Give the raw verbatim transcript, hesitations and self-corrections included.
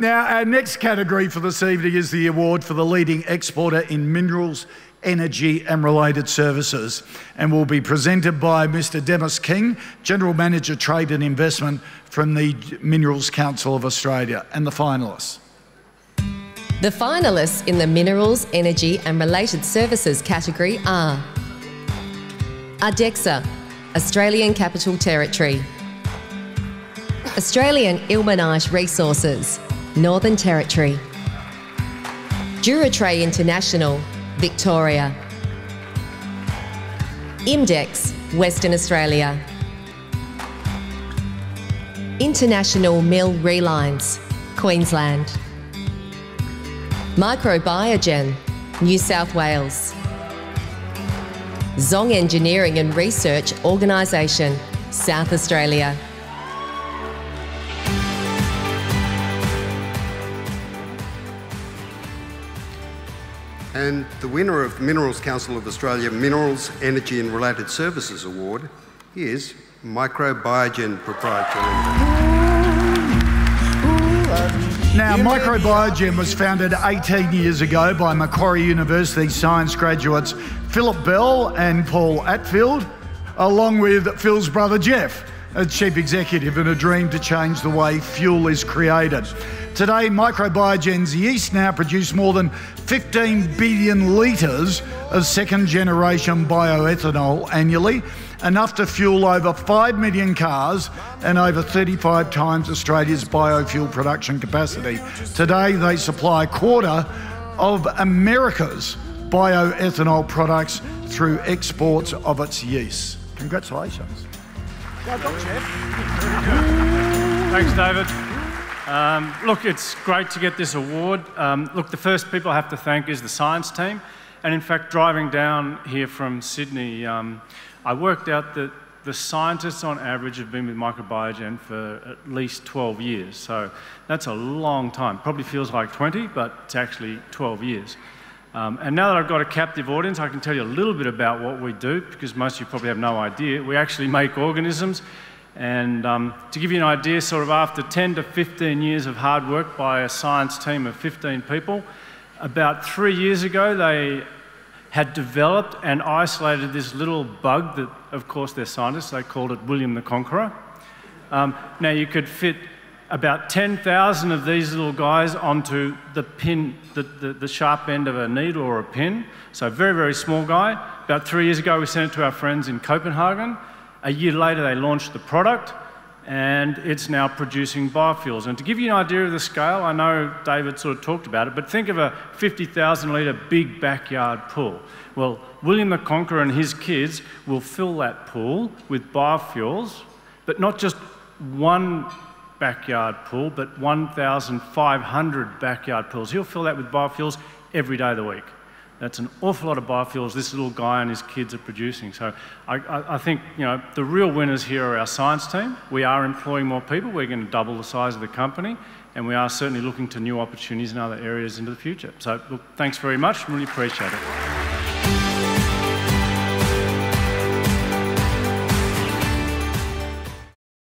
Now, our next category for this evening is the award for the leading exporter in minerals, energy and related services, and will be presented by Mister Demis King, General Manager Trade and Investment from the Minerals Council of Australia, and the finalists. The finalists in the Minerals, Energy and Related Services category are ADEXA, Australian Capital Territory; Australian Ilmenite Resources, Northern Territory; DuraTray International, Victoria; IMDEX, Western Australia; International Mill Relines, Queensland; Microbiogen, New South Wales; Zong Engineering and Research Organisation, South Australia. And the winner of the Minerals Council of Australia Minerals, Energy and Related Services Award is Microbiogen Proprietary. Now, Microbiogen was founded eighteen years ago by Macquarie University science graduates Philip Bell and Paul Atfield, along with Phil's brother Jeff, a chief executive in a dream to change the way fuel is created. Today, Microbiogen's yeast now produce more than fifteen billion litres of second-generation bioethanol annually, enough to fuel over five million cars and over thirty-five times Australia's biofuel production capacity. Today, they supply a quarter of America's bioethanol products through exports of its yeast. Congratulations. Well done, Jeff. Thanks, David. Um, look, it's great to get this award. Um, look, the first people I have to thank is the science team. And in fact, driving down here from Sydney, um, I worked out that the scientists on average have been with Microbiogen for at least twelve years. So that's a long time. Probably feels like twenty, but it's actually twelve years. Um, and now that I've got a captive audience, I can tell you a little bit about what we do, because most of you probably have no idea. We actually make organisms. And um, to give you an idea, sort of after ten to fifteen years of hard work by a science team of fifteen people, about three years ago they had developed and isolated this little bug that, of course, they're scientists, they called it William the Conqueror. Um, now you could fit about ten thousand of these little guys onto the pin, the, the, the sharp end of a needle or a pin, so very, very small guy. About three years ago we sent it to our friends in Copenhagen. A year later, they launched the product, and it's now producing biofuels. And to give you an idea of the scale, I know David sort of talked about it, but think of a fifty thousand litre big backyard pool. Well, William the Conqueror and his kids will fill that pool with biofuels, but not just one backyard pool, but one thousand five hundred backyard pools. He'll fill that with biofuels every day of the week. That's an awful lot of biofuels this little guy and his kids are producing. So I, I, I think, you know, the real winners here are our science team. We are employing more people. We're going to double the size of the company. And we are certainly looking to new opportunities in other areas into the future. So look, thanks very much. Really appreciate it.